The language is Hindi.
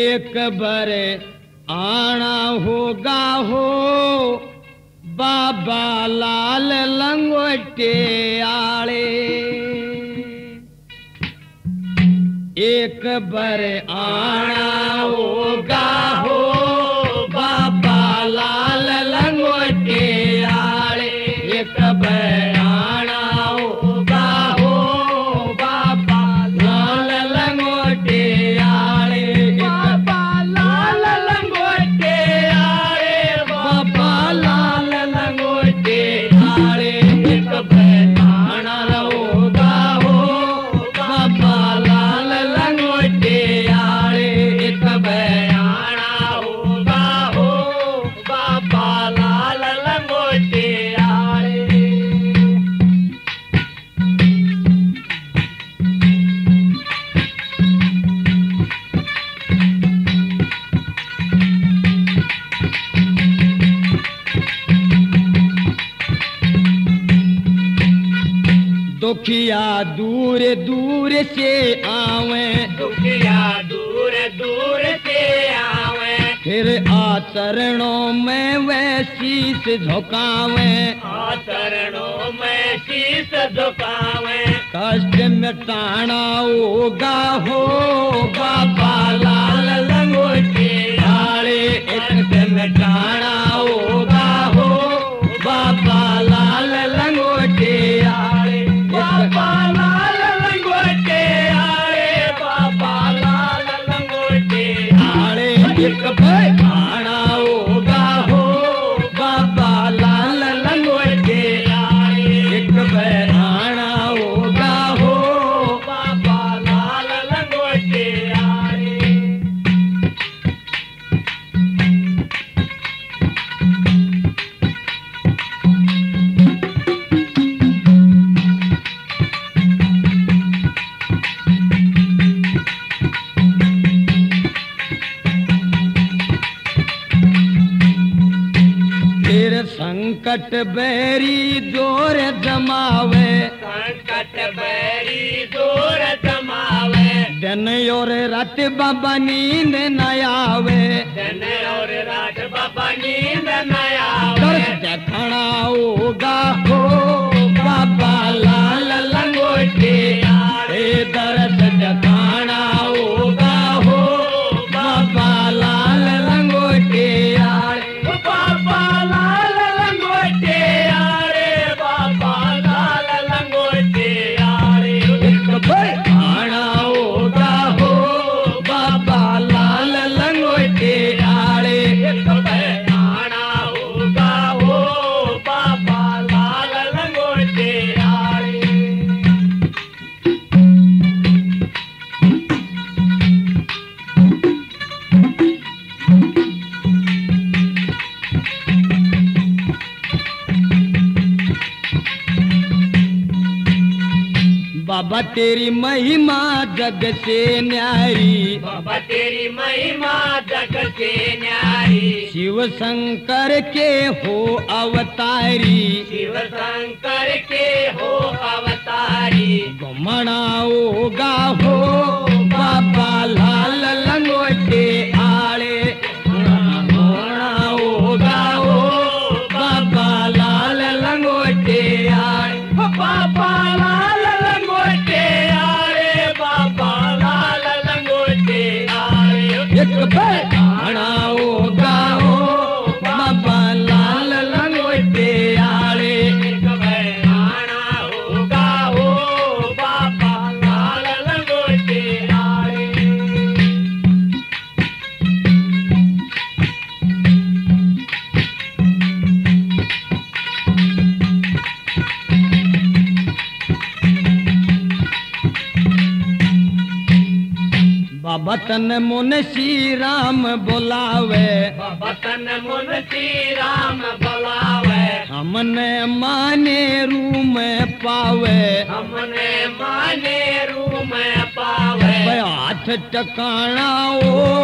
एकबर आना होगा हो बाबा लाल लंगोटेवाले। एकबर आना होगा हो बाबा लाल लंगोटेवाले। एकबर दुखिया दूर दूर से आवे, दुखिया दूर दूर से आवे, फिर आचरणों में वह शीश झुकावे, आचरणों में शीश झुकावे। कष्ट मिटाना होगा हो बाबा लाल लंगोटेवाले। कष्ट मिटाना होगा हो बाबा लाल लंगोटेवाले। Hey! संकट बैरी जोर जमावे, संकट बैरी जोर जमावे, दिन और रात बाबा नींद न आवे, दिन और रात बाबा नींद न आवे। देखना होगा हो बाबा लाल लंगोटेवाले। दर्द देखना होगा हो बाबा लाल लंगोटेवाले। बाबा बाबा तेरी महिमा जग से न्यारी, बाबा तेरी महिमा जग से न्यारी, शिव शंकर के हो अवतारी, शिव शंकर के हो अवतारी। घुमना होगा हो बाबा लाल लंगोटेवाले। घुमना होगा हो बाबा लाल लंगोटेवाले। बाबा लाल आना होगा हो बाबा लाल लंगोटेवाले। आना होगा हो बाबा लाल लंगोटेवाले। बाबा तन मुंशी राम बुलावे, बाबा तन मुंशी राम बुलावे। हमने माने रू में पावे, हमने माने रू में पावे। हाथ टकाना हो